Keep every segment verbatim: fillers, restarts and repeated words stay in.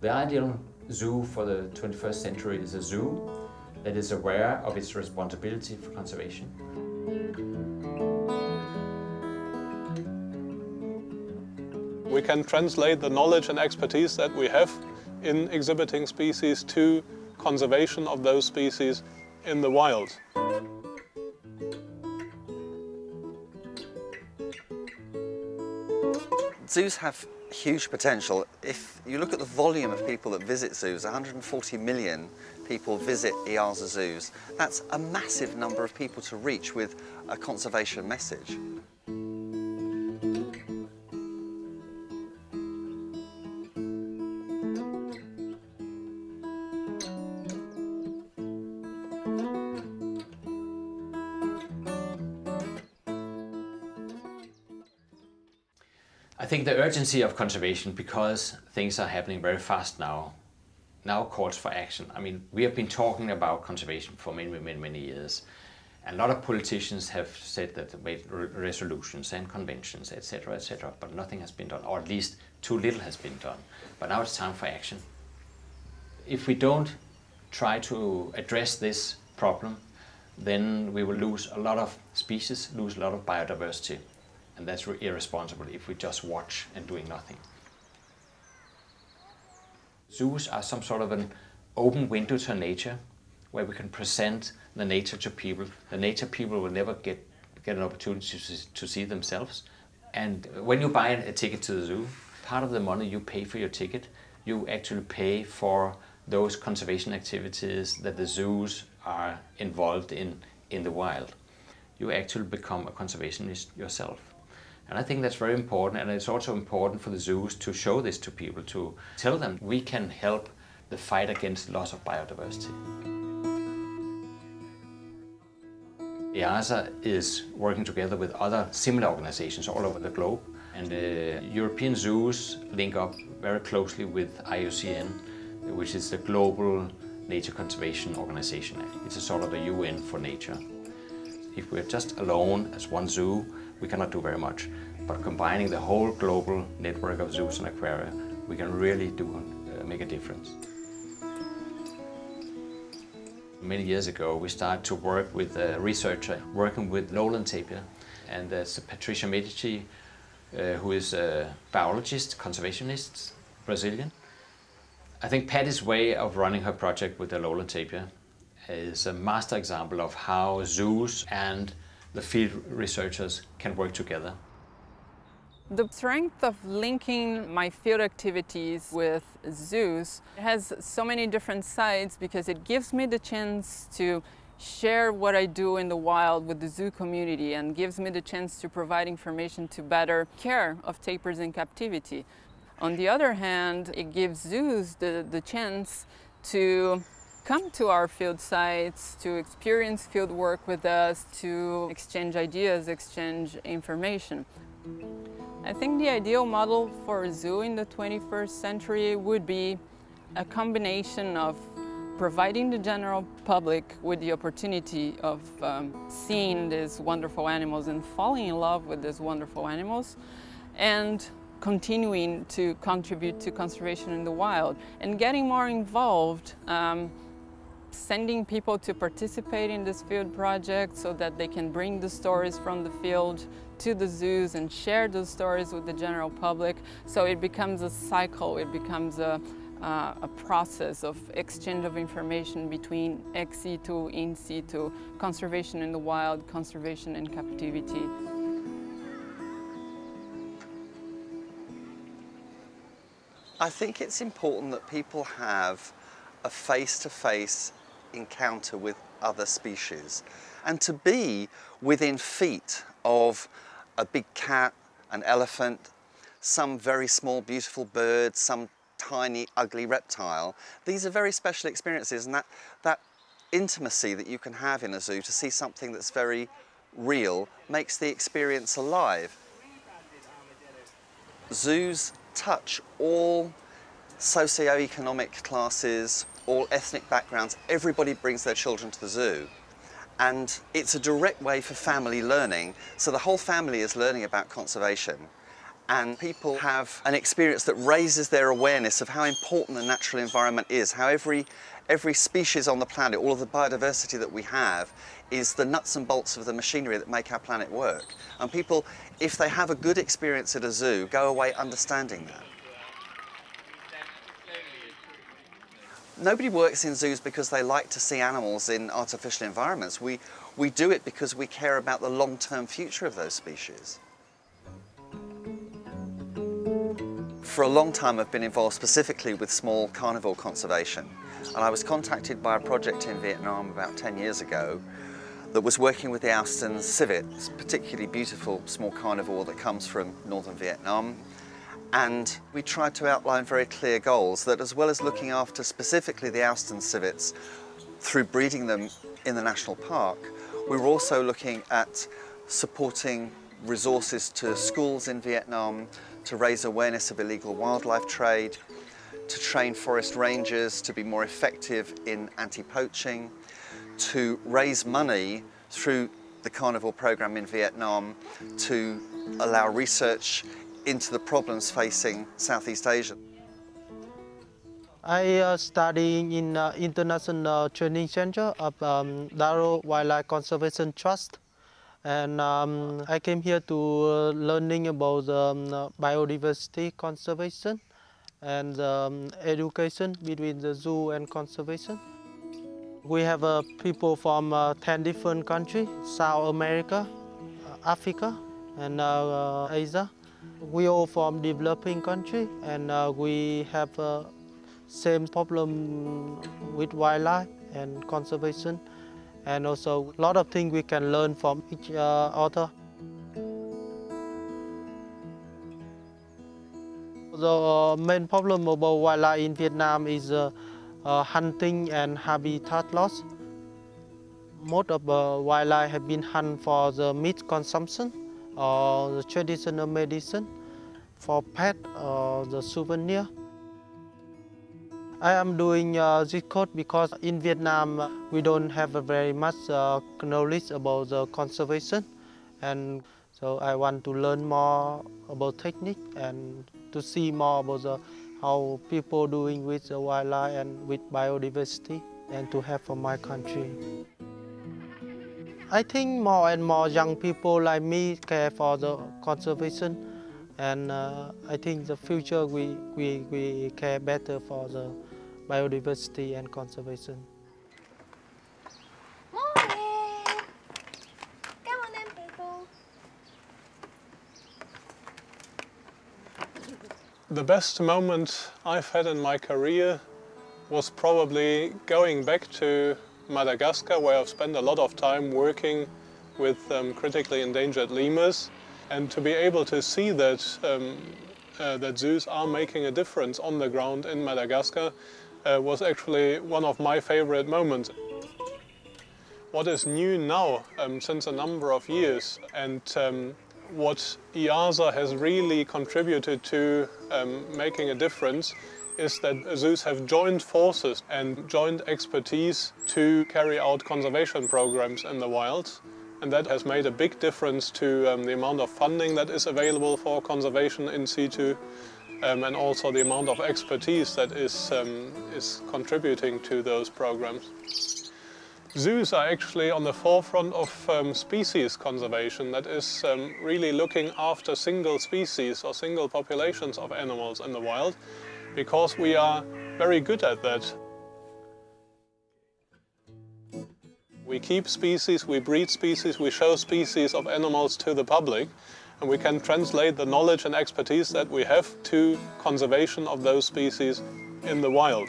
The ideal zoo for the twenty-first century is a zoo that is aware of its responsibility for conservation. We can translate the knowledge and expertise that we have in exhibiting species to conservation of those species in the wild. Zoos have huge potential. If you look at the volume of people that visit zoos, one hundred forty million people visit EAZA zoos. That's a massive number of people to reach with a conservation message. I think the urgency of conservation, because things are happening very fast now, now calls for action. I mean, we have been talking about conservation for many, many, many years. A lot of politicians have said that they made resolutions and conventions, et cetera, et cetera, but nothing has been done, or at least too little has been done. But now it's time for action. If we don't try to address this problem, then we will lose a lot of species, lose a lot of biodiversity. And that's irresponsible if we just watch and doing nothing. Zoos are some sort of an open window to nature, where we can present the nature to people. The nature people will never get, get an opportunity to, to see themselves. And when you buy a ticket to the zoo, part of the money you pay for your ticket, you actually pay for those conservation activities that the zoos are involved in in the wild. You actually become a conservationist yourself. And I think that's very important, and it's also important for the zoos to show this to people, to tell them we can help the fight against loss of biodiversity. EAZA is working together with other similar organizations all over the globe, and the European zoos link up very closely with I U C N, which is the Global Nature Conservation Organization. It's a sort of a U N for nature. If we're just alone as one zoo, we cannot do very much. But combining the whole global network of zoos and aquaria, we can really do uh, make a difference. Many years ago, we started to work with a researcher working with lowland tapir, and that's Patricia Medici, uh, who is a biologist, conservationist, Brazilian. I think Patty's way of running her project with the lowland tapir is a master example of how zoos and the field researchers can work together. The strength of linking my field activities with zoos has so many different sides, because it gives me the chance to share what I do in the wild with the zoo community, and gives me the chance to provide information to better care of tapirs in captivity. On the other hand, it gives zoos the, the chance to come to our field sites, to experience field work with us, to exchange ideas, exchange information. I think the ideal model for a zoo in the twenty-first century would be a combination of providing the general public with the opportunity of um, seeing these wonderful animals and falling in love with these wonderful animals, and continuing to contribute to conservation in the wild and getting more involved, um, sending people to participate in this field project so that they can bring the stories from the field to the zoos and share those stories with the general public. So it becomes a cycle, it becomes a, uh, a process of exchange of information between ex situ, in situ, conservation in the wild, conservation in captivity. I think it's important that people have a face-to-face encounter with other species, and to be within feet of a big cat, an elephant, some very small beautiful bird, some tiny ugly reptile. These are very special experiences, and that, that intimacy that you can have in a zoo to see something that's very real makes the experience alive. zoos touch all socioeconomic classes, all ethnic backgrounds. Everybody brings their children to the zoo. And it's a direct way for family learning. So the whole family is learning about conservation. And people have an experience that raises their awareness of how important the natural environment is, how every, every species on the planet, all of the biodiversity that we have, is the nuts and bolts of the machinery that make our planet work. And people, if they have a good experience at a zoo, go away understanding that. Nobody works in zoos because they like to see animals in artificial environments. We, we do it because we care about the long-term future of those species. For a long time I've been involved specifically with small carnivore conservation, and I was contacted by a project in Vietnam about ten years ago that was working with the Owston's civet. It's a particularly beautiful small carnivore that comes from northern Vietnam, and we tried to outline very clear goals that, as well as looking after specifically the Owston's civets through breeding them in the national park, we were also looking at supporting resources to schools in Vietnam to raise awareness of illegal wildlife trade, to train forest rangers to be more effective in anti-poaching, to raise money through the carnivore program in Vietnam to allow research into the problems facing Southeast Asia. I uh, study in uh, International Training Center of um, Durrell Wildlife Conservation Trust. And um, I came here to uh, learning about um, uh, biodiversity conservation and um, education between the zoo and conservation. We have uh, people from uh, ten different countries, South America, Africa, and uh, uh, Asia. We all from developing country, and uh, we have uh, same problem with wildlife and conservation. And also a lot of things we can learn from each uh, other. The main problem about wildlife in Vietnam is uh, uh, hunting and habitat loss. Most of uh, wildlife have been hunted for the meat consumption or the traditional medicine, for pet or the souvenir. I am doing uh, this course because in Vietnam we don't have very much uh, knowledge about the conservation, and so I want to learn more about technique and to see more about the, how people doing with the wildlife and with biodiversity, and to help for my country. I think more and more young people like me care for the conservation, and uh, I think the future we, we, we care better for the biodiversity and conservation. Morning! Come on in, people. The best moment I've had in my career was probably going back to Madagascar, where I've spent a lot of time working with um, critically endangered lemurs. And to be able to see that, um, uh, that zoos are making a difference on the ground in Madagascar uh, was actually one of my favorite moments. What is new now, um, since a number of years, and um, what EAZA has really contributed to um, making a difference, is that zoos have joined forces and joined expertise to carry out conservation programs in the wild. And that has made a big difference to um, the amount of funding that is available for conservation in situ, um, and also the amount of expertise that is, um, is contributing to those programs. Zoos are actually on the forefront of um, species conservation, that is um, really looking after single species or single populations of animals in the wild, because we are very good at that. We keep species, we breed species, we show species of animals to the public, and we can translate the knowledge and expertise that we have to conservation of those species in the wild.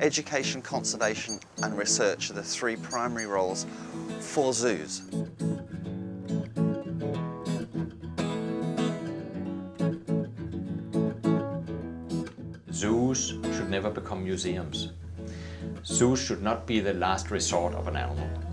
Education, conservation and research are the three primary roles for zoos. Zoos should never become museums. Zoos should not be the last resort of an animal.